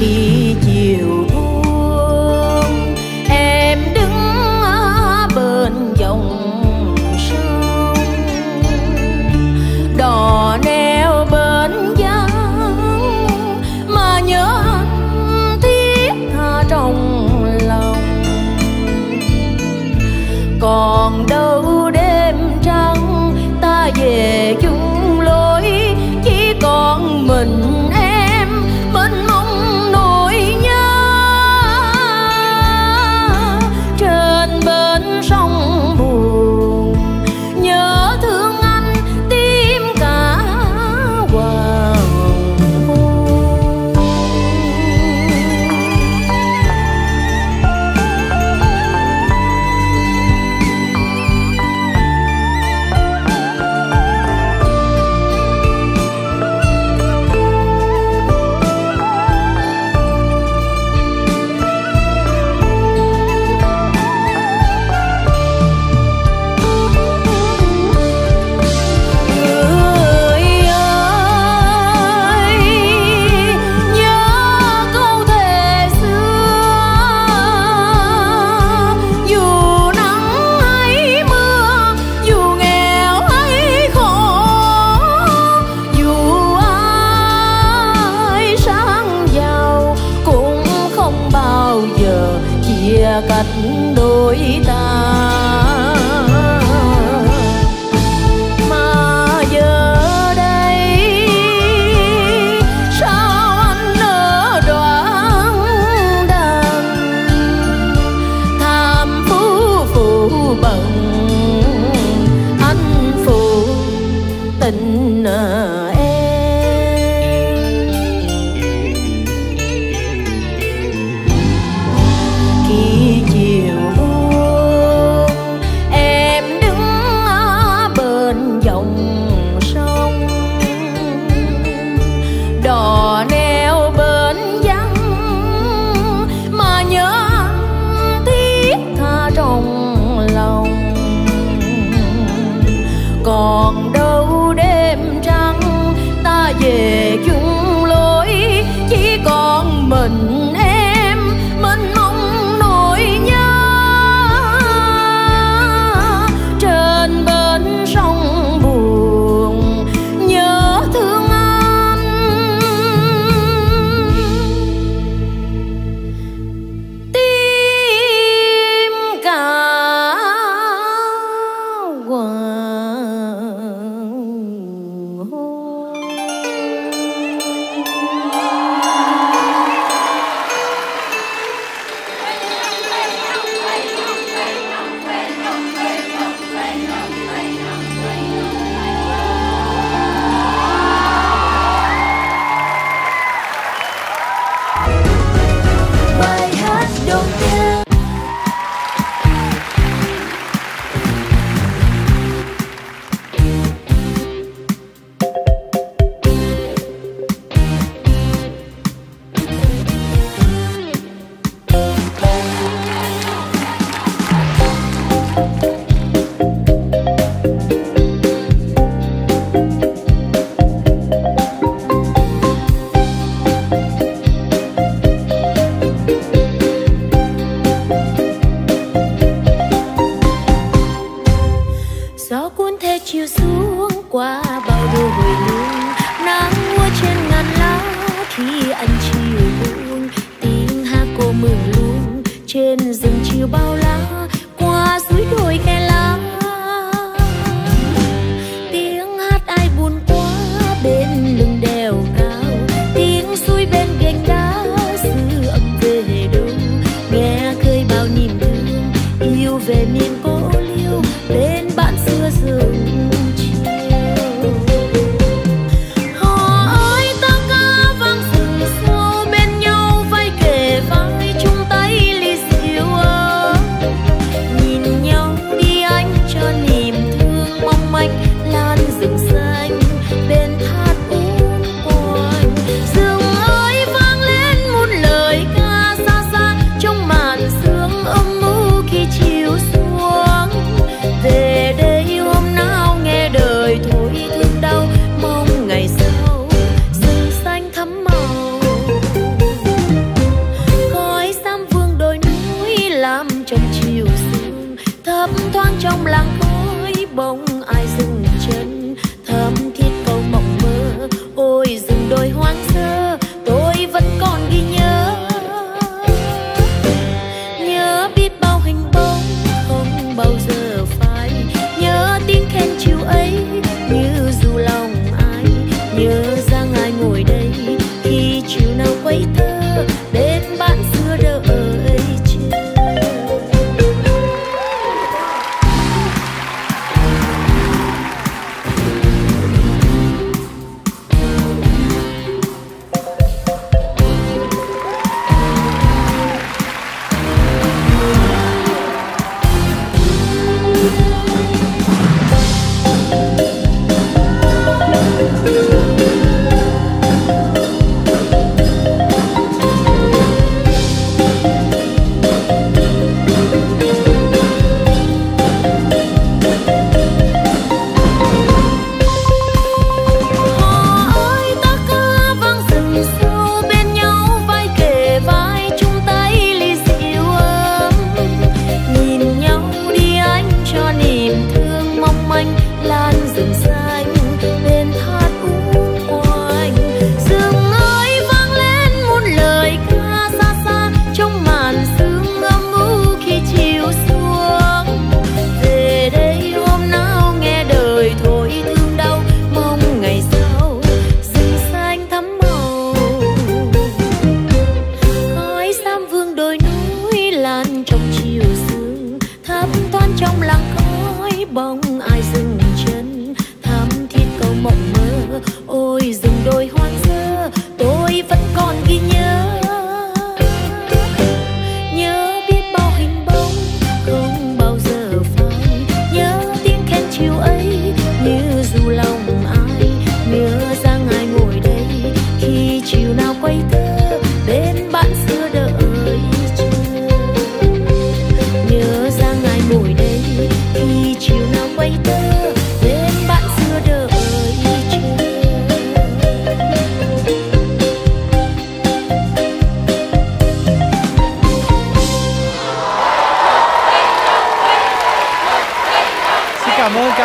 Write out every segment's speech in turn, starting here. Khi chiều buông mình em mênh mông nỗi nhớ. Trên bến sông buồn nhớ thương anh, tim cả hoàng hôn. Chiều xuống qua bao đô hồi lương, nắng mưa trên ngàn lá khi anh chiều buông, tiếng hát cô mừng luôn trên rừng chiều bao lá, qua suối đồi khe lá tiếng hát ai buồn quá bên lưng đèo cao, tiếng suối bên gành đá xứ ấm về đông nghe khơi bao niềm thương yêu về miền cô liêu bên bạn xưa rừng.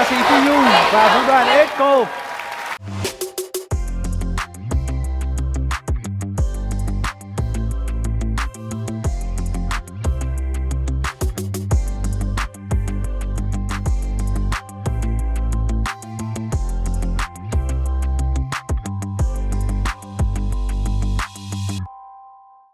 sĩ Phi Nhung và vũ đoàn Echo.